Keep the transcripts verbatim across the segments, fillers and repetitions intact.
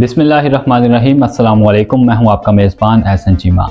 बिस्मिल्लाहिर्रहमानिर्रहीम, अस्सलाम वालेकुम। मैं हूं आपका मेज़बान अहसन चीमा।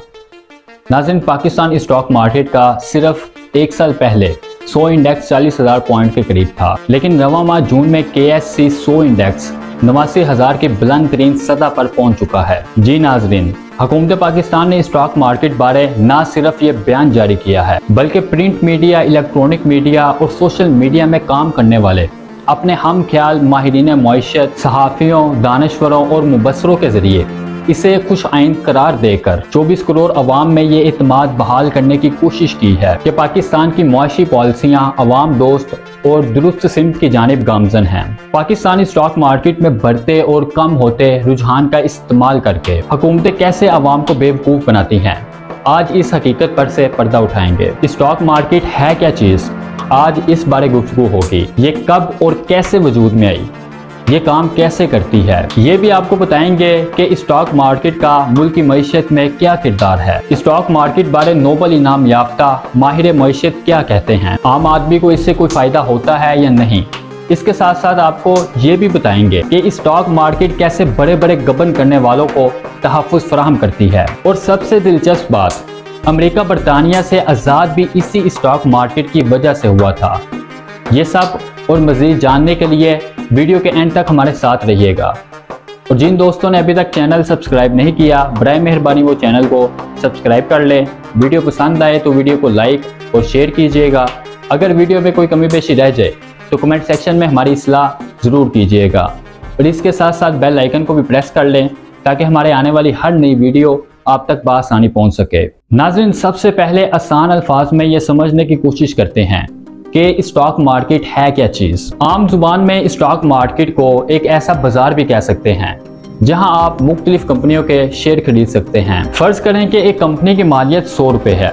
नाज़रीन, पाकिस्तान स्टॉक मार्केट का सिर्फ एक साल पहले सौ इंडेक्स चालीस हज़ार पॉइंट के करीब था, लेकिन रवां माह जून में के एस सी सौ इंडेक्स नवासी हज़ार के बुलंद तरीन सतह पर पहुंच चुका है। जी नाजरीन, हुकूमत पाकिस्तान ने स्टॉक मार्केट बारे न सिर्फ ये बयान जारी किया है, बल्कि प्रिंट मीडिया, इलेक्ट्रॉनिक मीडिया और सोशल मीडिया में काम करने वाले अपने हम ख्याल माहिरीन मौशत, सहाफ़ियों, दानश्वरों और मुबसरों के ज़रिए इसे खुश आइंद करार देकर चौबीस करोड़ अवाम में ये इतमाद बहाल करने की कोशिश की है कि पाकिस्तान की मुआशी पॉलिसियाँ अवाम दोस्त और दुरुस्त सिमत की जानिब गामजन हैं। पाकिस्तानी स्टॉक मार्केट में बढ़ते और कम होते रुझान का इस्तेमाल करके हुकूमतें कैसे अवाम को बेवकूफ़ बनाती हैं, आज इस हकीकत पर से पर्दा उठाएंगे। स्टॉक मार्केट है क्या चीज़, आज इस बारे गुफ्तगू होगी। ये कब और कैसे वजूद में आई, ये काम कैसे करती है, ये भी आपको बताएंगे कि स्टॉक मार्केट का मुल्क की मईशत में क्या किरदार है। स्टॉक मार्केट बारे नोबल इनाम याफ्ता माहिर मईशत क्या कहते हैं, आम आदमी को इससे कोई फ़ायदा होता है या नहीं। इसके साथ साथ आपको ये भी बताएंगे कि स्टॉक मार्केट कैसे बड़े बड़े गबन करने वालों को तहफ़्फ़ुज़ फराहम करती है। और सबसे दिलचस्प बात, अमेरिका बरतानिया से आज़ाद भी इसी स्टॉक मार्केट की वजह से हुआ था। ये सब और मज़ीद जानने के लिए वीडियो के एंड तक हमारे साथ रहिएगा। और जिन दोस्तों ने अभी तक चैनल सब्सक्राइब नहीं किया, बराए मेहरबानी वो चैनल को सब्सक्राइब कर लें। वीडियो पसंद आए तो वीडियो को लाइक और शेयर कीजिएगा। अगर वीडियो में कोई कमी पेशी रह जाए तो कमेंट सेक्शन में हमारी इसलाह ज़रूर कीजिएगा। और इसके साथ साथ बेल आइकन को भी प्रेस कर लें ताकि हमारे आने वाली हर नई वीडियो आप तक बआसानी पहुँच सके। नाज़रीन, सबसे पहले आसान अल्फाज में ये समझने की कोशिश करते हैं कि स्टॉक मार्केट है क्या चीज़। आम जुबान में स्टॉक मार्केट को एक ऐसा बाजार भी कह सकते हैं जहां आप मुख्तलिफ कंपनियों के शेयर खरीद सकते हैं। फ़र्ज करें कि एक कंपनी की मालियत सौ रुपये है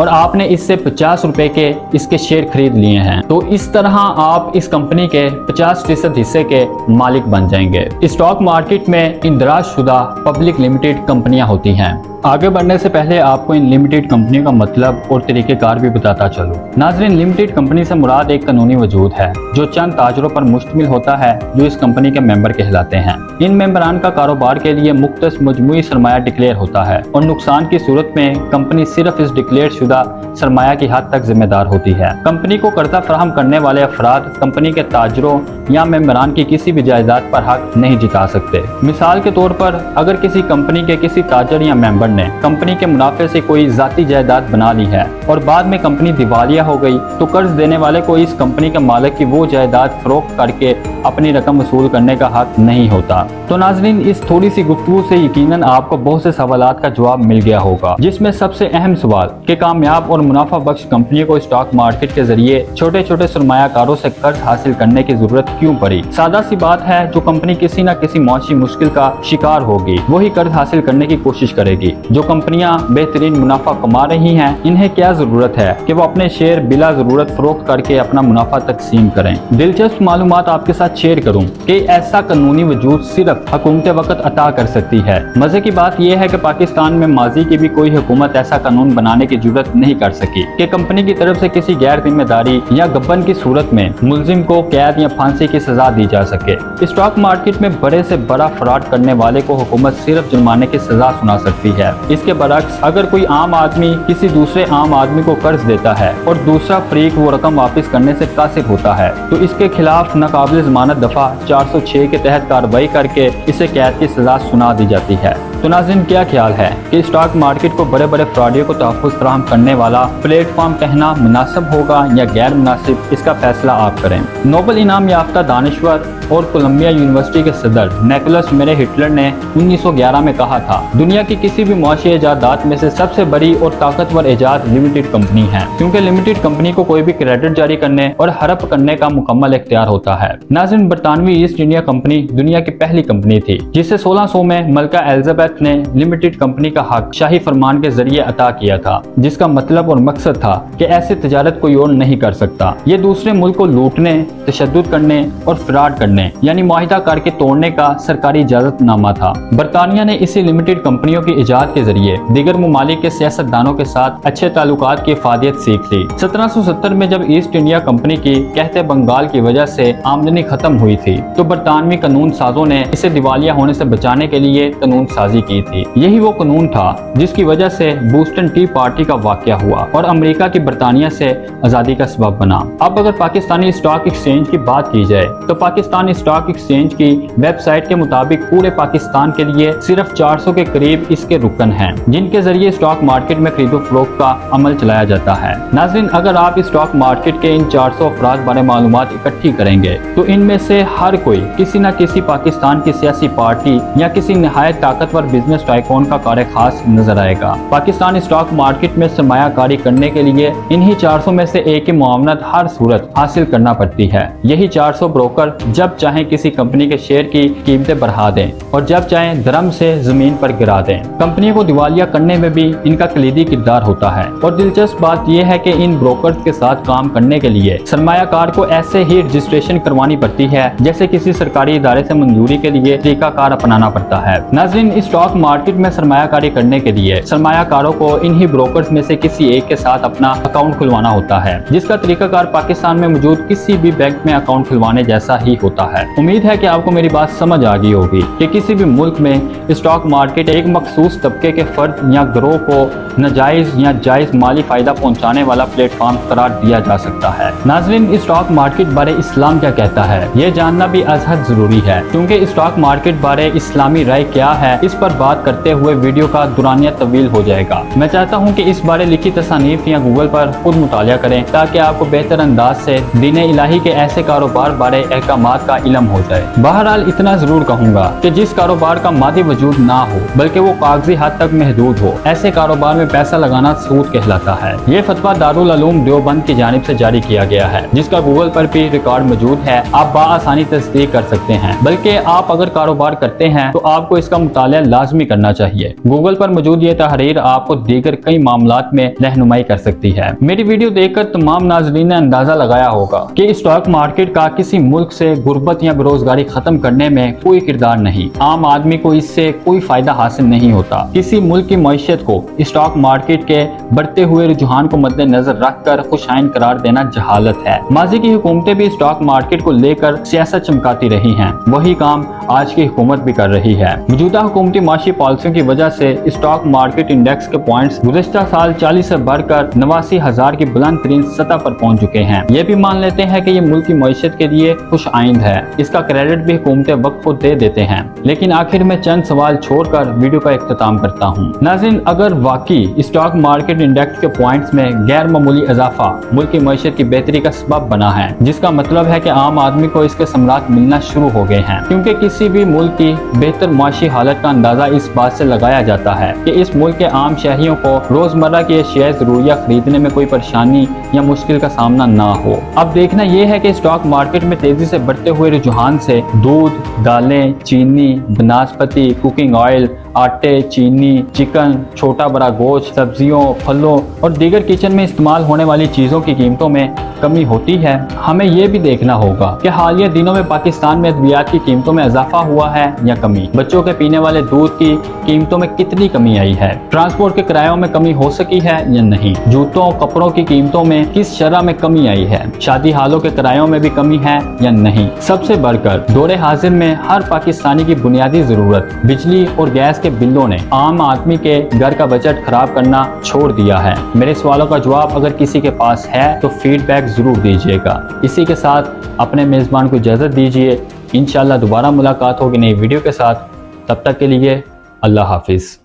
और आपने इससे पचास रुपये के इसके शेयर खरीद लिए हैं, तो इस तरह आप इस कंपनी के पचास फीसद हिस्से के मालिक बन जाएंगे। स्टॉक मार्केट में इंदराज शुदा पब्लिक लिमिटेड कंपनियां होती हैं। आगे बढ़ने से पहले आपको इन लिमिटेड कंपनियों का मतलब और तरीक़ेकार भी बताता चलूँ। नाज़रीन, लिमिटेड कंपनी से मुराद एक कानूनी वजूद है जो चंद ताजरों पर मुश्तमिल होता है जो इस कंपनी के मेंबर कहलाते हैं। इन मेंबरान का कारोबार के लिए मुख्तस मजमूई सरमाया डिक्लेयर होता है और नुकसान की सूरत में कंपनी सिर्फ इस डिक्लेयर शुदा सरमाया की हद तक जिम्मेदार होती है। कंपनी को कर्जा फराहम करने वाले अफराद कंपनी के ताजरों या मेंबरान की किसी भी जायदाद पर हक नहीं जिता सकते। मिसाल के तौर पर, अगर किसी कंपनी के किसी ताजर या मेंबर ने कंपनी के मुनाफे से कोई जाती जायदाद बना ली है और बाद में कंपनी दिवालिया हो गई, तो कर्ज देने वाले को इस कंपनी के मालिक की वो जायदाद फरोख्त करके अपनी रकम वसूल करने का हक नहीं होता। तो नाजरीन, इस थोड़ी सी गुफ्तगू से यकीनन आपको बहुत से सवालात का जवाब मिल गया होगा, जिसमें सबसे अहम सवाल कि कामयाब और मुनाफा बख्श कंपनियों को स्टॉक मार्केट के जरिए छोटे छोटे सरमायाकारों से कर्ज हासिल करने की जरूरत क्यों पड़ी। सादा सी बात है, जो कंपनी किसी न किसी मौसी मुश्किल का शिकार होगी वही कर्ज हासिल करने की कोशिश करेगी। जो कंपनियां बेहतरीन मुनाफा कमा रही हैं, इन्हें क्या जरूरत है कि वो अपने शेयर बिला जरूरत फरोख्त करके अपना मुनाफा तकसीम करें। दिलचस्प मालूमात आपके साथ शेयर करूं कि ऐसा कानूनी वजूद सिर्फ हुकूमत वक्त अता कर सकती है। मजे की बात यह है कि पाकिस्तान में माजी की भी कोई हुकूमत ऐसा कानून बनाने की जरूरत नहीं कर सकी कि कंपनी की तरफ से किसी गैर जिम्मेदारी या गबन की सूरत में मुलजिम को कैद या फांसी की सजा दी जा सके। स्टॉक मार्केट में बड़े से बड़ा फ्रॉड करने वाले को हुकूमत सिर्फ जुर्माने की सजा सुना सकती है। इसके बरक्स, अगर कोई आम आदमी किसी दूसरे आम आदमी को कर्ज देता है और दूसरा फरीक वो रकम वापस करने से कासिर होता है, तो इसके खिलाफ नाकाबिल जमानत दफा चार सौ छह के तहत कार्रवाई करके इसे कैद की सजा सुना दी जाती है। तो नाज़रीन, क्या ख्याल है कि स्टॉक मार्केट को बड़े बड़े फ्रॉडियों को तहफ़्फ़ुज़ फराहम करने वाला प्लेटफॉर्म कहना मुनासिब होगा या गैर मुनासिब, इसका फैसला आप करें। नोबल इनाम याफ्ता दानिश्वर और कोलंबिया यूनिवर्सिटी के सदर निकोलस मरे बटलर ने उन्नीस सौ ग्यारह में कहा था, दुनिया की किसी भी मुआशी इजादात में से सबसे बड़ी और ताकतवर इजाद लिमिटेड कंपनी है, क्योंकि लिमिटेड कंपनी को कोई भी क्रेडिट जारी करने और हड़प करने का मुकम्मल इख्तियार होता है। नाज़रीन, बरतानवी ईस्ट इंडिया कंपनी दुनिया की पहली कंपनी थी जिसे सोलह सौ में मलका एलिजाबेथ मुल्क ने लिमिटेड कंपनी का हक शाही फरमान के जरिए अता किया था, जिसका मतलब और मकसद था कि ऐसे तजारत कोई और नहीं कर सकता। ये दूसरे मुल्क को लूटने, तशद्दुद करने और फ्राड करने यानी मुआहिदा करके तोड़ने का सरकारी इजाजतनामा था। बरतानिया ने इसी लिमिटेड कंपनियों की ईजाद के जरिए दीगर मुमालिक के सियासतदानों के साथ अच्छे ताल्लुकात की इफादियत सीख ली। सत्रह सौ सत्तर में जब ईस्ट इंडिया कंपनी की कहते बंगाल की वजह से आमदनी खत्म हुई थी तो बरतानवी कानून साजों ने इसे दिवालिया होने से बचाने के लिए कानून साजी की थी। यही वो कानून था जिसकी वजह से बोस्टन टी पार्टी का वाकया हुआ और अमेरिका की बरतानिया से आजादी का सबब बना। अब अगर पाकिस्तानी स्टॉक एक्सचेंज की बात की जाए तो पाकिस्तान स्टॉक एक्सचेंज की वेबसाइट के मुताबिक पूरे पाकिस्तान के लिए सिर्फ चार सौ के करीब इसके रुकन हैं, जिनके जरिए स्टॉक मार्केट में खरीदो फरोख्त का अमल चलाया जाता है। नाज़रीन, अगर आप स्टॉक मार्केट के इन चार सौ अफराद बारे मालूमात इकट्ठी करेंगे तो इनमें से हर कोई किसी न किसी पाकिस्तान की सियासी पार्टी या किसी नहायत ताकतवर बिजनेस टाइकून का कार्य खास नजर आएगा। पाकिस्तान स्टॉक मार्केट में सरमायाकारी करने के लिए इन्हीं चार सौ में से एक ही मुआवनत हर सूरत हासिल करना पड़ती है। यही चार सौ ब्रोकर जब चाहे किसी कंपनी के शेयर की कीमतें बढ़ा दें और जब चाहे दरम से जमीन पर गिरा दें। कंपनी को दिवालिया करने में भी इनका कलीदी किरदार होता है और दिलचस्प बात यह है कि इन ब्रोकर्स के साथ काम करने के लिए सरमायाकार को ऐसे ही रजिस्ट्रेशन करवानी पड़ती है जैसे किसी सरकारी इदारे से मंजूरी के लिए तरीकाकार अपनाना पड़ता है। नाज़रीन, स्टॉक मार्केट में सरमायाकारी करने के लिए सरमायाकारों को इन्हीं ब्रोकर्स में से किसी एक के साथ अपना अकाउंट खुलवाना होता है, जिसका तरीकाकार पाकिस्तान में मौजूद किसी भी बैंक में अकाउंट खुलवाने जैसा ही होता है। उम्मीद है कि आपको मेरी बात समझ आ गई होगी कि किसी भी मुल्क में स्टॉक मार्केट एक मखसूस तबके के फर्द या ग्रोह को नाजायज या जायज माली फायदा पहुँचाने वाला प्लेटफॉर्म करार दिया जा सकता है। नाज़रीन, स्टॉक मार्केट बारे इस्लाम क्या कहता है, यह जानना भी अजहद जरूरी है, क्योंकि स्टॉक मार्केट बारे इस्लामी राय क्या है इस पर बात करते हुए वीडियो का दुरानिया तवील हो जाएगा। मैं चाहता हूँ कि इस बारे लिखी तसानीफ या गूगल पर खुद मुतालिया करें ताकि आपको बेहतर अंदाज से दीने इलाही के ऐसे कारोबार बारे अहकामात का इलम हो जाए। बहरहाल, इतना जरूर कहूँगा कि जिस कारोबार का मादी वजूद ना हो बल्कि वो कागजी हद तक महदूद हो, ऐसे कारोबार में पैसा लगाना सूद कहलाता है। ये फतवा दारुल उलूम देवबंद की जानिब से जारी किया गया है, जिसका गूगल पर भी रिकॉर्ड मौजूद है। आप बासानी तस्दीक कर सकते हैं, बल्कि आप अगर कारोबार करते हैं तो आपको इसका मुतालिया लाजमी करना चाहिए। गूगल पर मौजूद ये तहरीर आपको दीगर कई मामलात में रहनुमाई कर सकती है। मेरी वीडियो देखकर तमाम नाजरीन ने अंदाजा लगाया होगा कि स्टॉक मार्केट का किसी मुल्क से गुर्बत या बेरोजगारी खत्म करने में कोई किरदार नहीं, आम आदमी को इससे कोई फायदा हासिल नहीं होता। किसी मुल्क की मईशत को स्टॉक मार्केट के बढ़ते हुए रुझान को मद्देनजर रख कर खुशाइन करार देना जहालत है। माजी की हुकूमतें भी स्टॉक मार्केट को लेकर सियासत चमकाती रही है, वही काम आज की हुकूमत भी कर रही है। मौजूदा हुकूमती माशी पॉलिसियों की वजह से स्टॉक मार्केट इंडेक्स के पॉइंट्स गुज़श्ता साल चालीस से बढ़कर नवासी हजार की बुलंद तरीन सतह पर पहुंच चुके हैं। ये भी मान लेते हैं कि ये मुल्क की मईशत के लिए खुश आइंद है, इसका क्रेडिट भी हुकूमतें वक्त को दे देते हैं। लेकिन आखिर में चंद सवाल छोड़ कर वीडियो का इख्तिताम करता हूँ। नाज़रीन, अगर वाकई स्टॉक मार्केट इंडेक्स के पॉइंट्स में गैर मामूली इजाफा मुल्क की मईशत की बेहतरी का सबब बना है, जिसका मतलब है कि आम आदमी को इसके समरात मिलना शुरू हो गए हैं, क्योंकि किसी भी मुल्क की बेहतर माशी हालत का अंदाजा इस बात से लगाया जाता है कि इस मुल्क के आम शहरियों को रोजमर्रा की अशिया जरूरिया खरीदने में कोई परेशानी या मुश्किल का सामना ना हो। अब देखना यह है कि स्टॉक मार्केट में तेजी से बढ़ते हुए रुझान से दूध, दालें, चीनी, बनास्पति, कुकिंग ऑयल, आटे, चीनी, चिकन, छोटा बड़ा गोश्त, सब्जियों, फलों और दीगर किचन में इस्तेमाल होने वाली चीज़ों की कीमतों में कमी होती है। हमें यह भी देखना होगा कि हालिया दिनों में पाकिस्तान में अद्वियात की कीमतों में इजाफा हुआ है या कमी, बच्चों के पीने वाले दूध की कीमतों में कितनी कमी आई है, ट्रांसपोर्ट के किरायों में कमी हो सकी है या नहीं, जूतों, कपड़ों की कीमतों में किस शरह में कमी आई है, शादी हालों के किरायों में भी कमी है या नहीं। सबसे बढ़कर दौरे हाजिर में हर पाकिस्तानी की बुनियादी जरूरत बिजली और गैस के बिलों ने आम आदमी के घर का बजट खराब करना छोड़ दिया है। मेरे सवालों का जवाब अगर किसी के पास है तो फीडबैक जरूर दीजिएगा। इसी के साथ अपने मेज़बान को इजाज़त दीजिए। इंशाल्लाह दोबारा मुलाकात होगी नई वीडियो के साथ। तब तक के लिए अल्लाह हाफिज़।